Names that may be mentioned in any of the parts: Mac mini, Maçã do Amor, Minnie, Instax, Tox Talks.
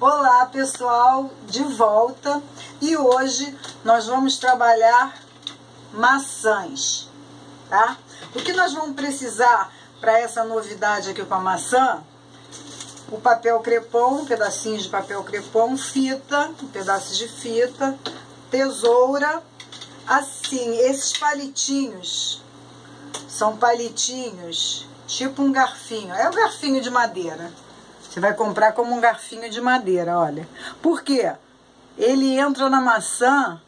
Olá pessoal, de volta, e hoje nós vamos trabalhar maçãs, tá? O que nós vamos precisar para essa novidade aqui com a maçã? O papel crepom, pedacinhos de papel crepom, fita, um pedaço de fita, tesoura, assim, esses palitinhos, são palitinhos, tipo um garfinho, é um garfinho de madeira. Você vai comprar como um garfinho de madeira, olha. Por quê? Ele entra na maçã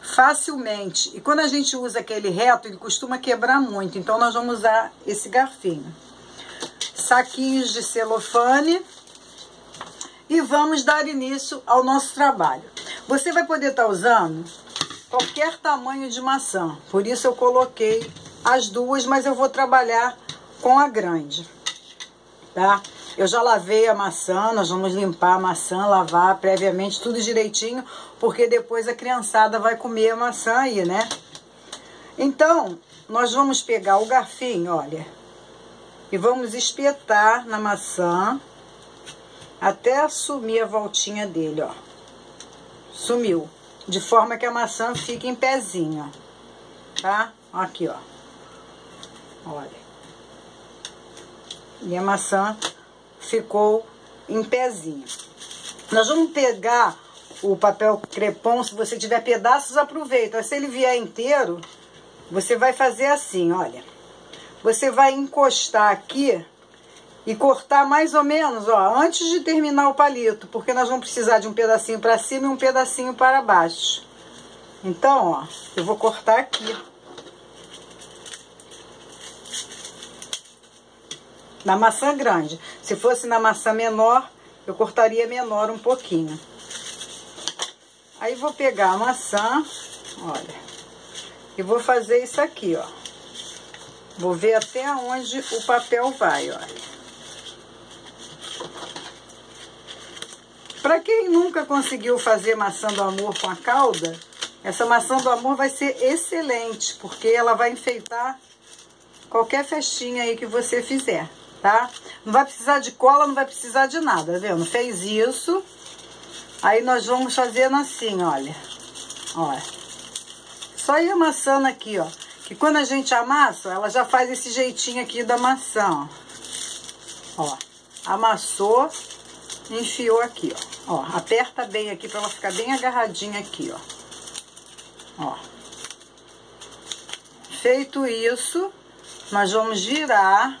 facilmente. E quando a gente usa aquele reto, ele costuma quebrar muito. Então, nós vamos usar esse garfinho. Saquinhos de celofane. E vamos dar início ao nosso trabalho. Você vai poder estar usando qualquer tamanho de maçã. Por isso, eu coloquei as duas, mas eu vou trabalhar com a grande, tá? Eu já lavei a maçã, nós vamos limpar a maçã, lavar previamente, tudo direitinho, porque depois a criançada vai comer a maçã aí, né? Então, nós vamos pegar o garfinho, olha, e vamos espetar na maçã até sumir a voltinha dele, ó. Sumiu. De forma que a maçã fique em pezinho, tá? Aqui, ó. Olha. E a maçã ficou em pezinho. Nós vamos pegar o papel crepom, se você tiver pedaços, aproveita. Se ele vier inteiro, você vai fazer assim, olha. Você vai encostar aqui e cortar mais ou menos, ó, antes de terminar o palito, porque nós vamos precisar de um pedacinho para cima e um pedacinho para baixo. Então, ó, eu vou cortar aqui. Na maçã grande. Se fosse na maçã menor, eu cortaria menor um pouquinho. Aí vou pegar a maçã, olha, e vou fazer isso aqui, ó. Vou ver até onde o papel vai, olha. Pra quem nunca conseguiu fazer maçã do amor com a calda, essa maçã do amor vai ser excelente, porque ela vai enfeitar qualquer festinha aí que você fizer. Tá? Não vai precisar de cola, não vai precisar de nada, tá vendo? Fez isso, aí nós vamos fazendo assim, olha. Olha. Só ir amassando aqui, ó. Que quando a gente amassa, ela já faz esse jeitinho aqui da maçã, ó. Ó. Amassou, enfiou aqui, ó. Ó. Aperta bem aqui pra ela ficar bem agarradinha aqui, ó. Ó. Feito isso, nós vamos girar.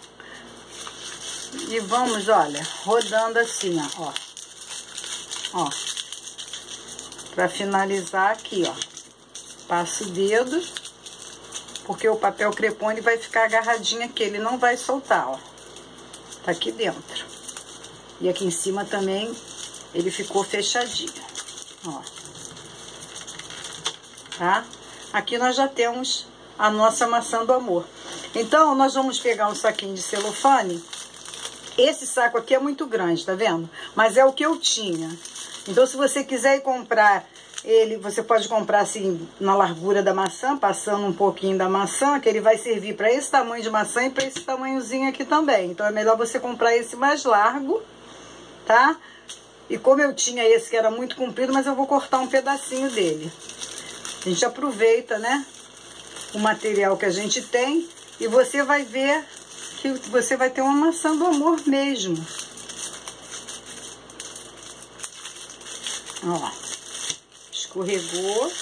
E vamos, olha, rodando assim, ó, ó, pra finalizar aqui, ó, passa o dedo, porque o papel crepom vai ficar agarradinho aqui, ele não vai soltar, ó, tá aqui dentro. E aqui em cima também ele ficou fechadinho, ó, tá? Aqui nós já temos a nossa maçã do amor. Então, nós vamos pegar um saquinho de celofane. Esse saco aqui é muito grande, tá vendo? Mas é o que eu tinha. Então, se você quiser ir comprar ele, você pode comprar assim, na largura da maçã, passando um pouquinho da maçã, que ele vai servir para esse tamanho de maçã e para esse tamanhozinho aqui também. Então, é melhor você comprar esse mais largo, tá? E como eu tinha esse que era muito comprido, mas eu vou cortar um pedacinho dele. A gente aproveita, né? O material que a gente tem e você vai ver... que você vai ter uma maçã do amor mesmo. Ó, escorregou.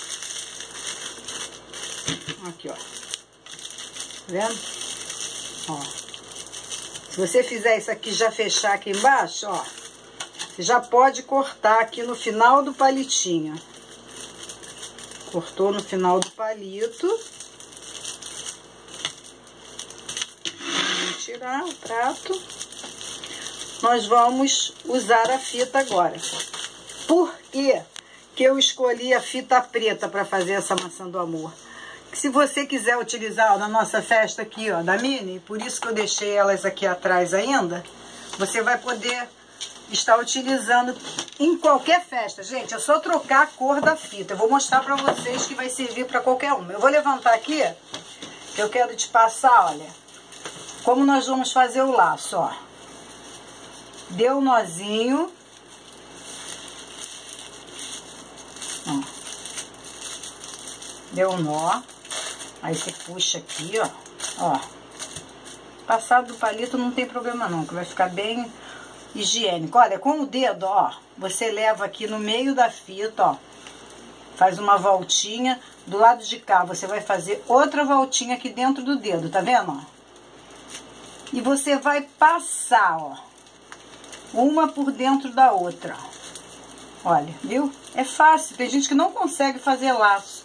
Aqui, ó. Tá vendo? Ó. Se você fizer isso aqui, já fechar aqui embaixo, ó. Você já pode cortar aqui no final do palitinho. Cortou no final do palito. Tirar o prato, nós vamos usar a fita agora. Por que que eu escolhi a fita preta para fazer essa maçã do amor? Se você quiser utilizar, ó, na nossa festa aqui, ó, da Minnie, por isso que eu deixei elas aqui atrás ainda, você vai poder estar utilizando em qualquer festa. Gente, é só trocar a cor da fita. Eu vou mostrar para vocês que vai servir para qualquer uma. Eu vou levantar aqui, eu quero te passar, olha... Como nós vamos fazer o laço, ó. Deu um nozinho, ó. Deu um nó, aí você puxa aqui, ó, ó. Passado do palito não tem problema não, que vai ficar bem higiênico. Olha, com o dedo, ó, você leva aqui no meio da fita, ó. Faz uma voltinha, do lado de cá você vai fazer outra voltinha aqui dentro do dedo, tá vendo, ó? E você vai passar, ó, uma por dentro da outra, olha, viu? É fácil, tem gente que não consegue fazer laço,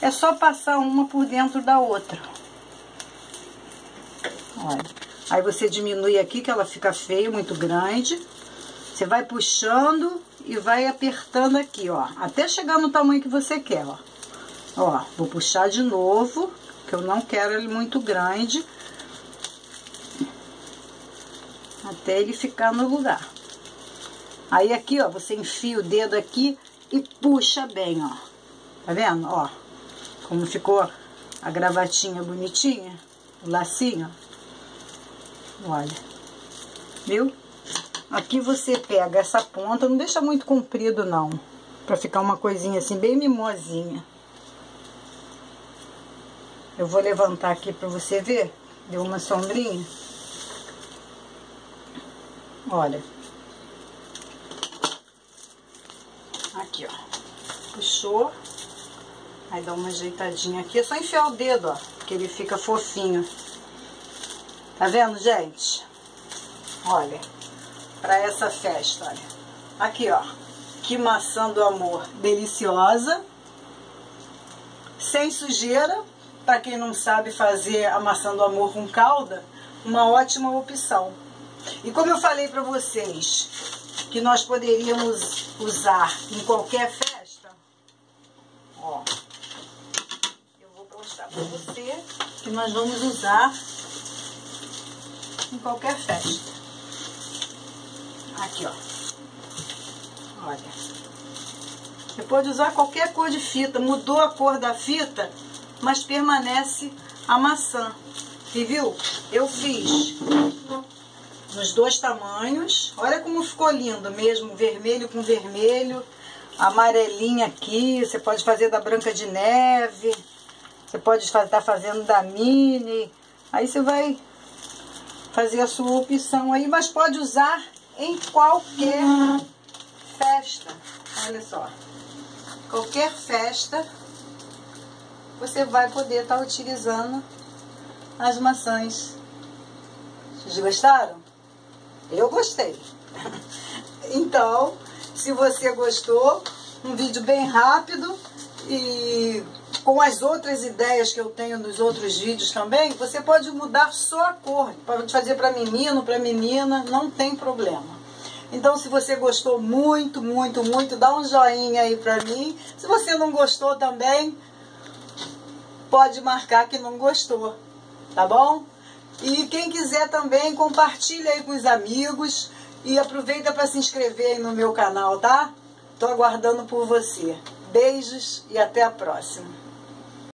é só passar uma por dentro da outra. Olha, aí você diminui aqui que ela fica feia, muito grande, você vai puxando e vai apertando aqui, ó, até chegar no tamanho que você quer, ó. Ó, vou puxar de novo, que eu não quero ele muito grande, até ele ficar no lugar. Aí aqui, ó, você enfia o dedo aqui e puxa bem, ó. Tá vendo? Ó, como ficou a gravatinha bonitinha, o lacinho. Olha, viu? Aqui você pega essa ponta, não deixa muito comprido não, pra ficar uma coisinha assim, bem mimosinha. Eu vou levantar aqui pra você ver, deu uma sombrinha. Olha, aqui, ó, puxou, aí dá uma ajeitadinha aqui, é só enfiar o dedo, ó, que ele fica fofinho, tá vendo, gente? Olha, pra essa festa, olha, aqui, ó, que maçã do amor, deliciosa, sem sujeira, pra quem não sabe fazer a maçã do amor com calda, uma ótima opção. E como eu falei pra vocês, que nós poderíamos usar em qualquer festa, ó, eu vou mostrar pra você que nós vamos usar em qualquer festa. Aqui, ó, olha, você pode usar qualquer cor de fita, mudou a cor da fita, mas permanece a maçã. E viu? Eu fiz nos dois tamanhos, olha como ficou lindo mesmo, vermelho com vermelho, amarelinha aqui, você pode fazer da Branca de Neve, você pode estar fazendo da Minnie, aí você vai fazer a sua opção aí, mas pode usar em qualquer festa, olha só, qualquer festa você vai poder estar utilizando as maçãs. Vocês gostaram? Eu gostei. Então, se você gostou, um vídeo bem rápido e com as outras ideias que eu tenho nos outros vídeos também, você pode mudar só a cor, pode fazer para menino, para menina, não tem problema. Então, se você gostou muito, muito, muito, dá um joinha aí para mim. Se você não gostou também, pode marcar que não gostou, tá bom? E quem quiser também, compartilha aí com os amigos e aproveita para se inscrever aí no meu canal, tá? Tô aguardando por você. Beijos e até a próxima.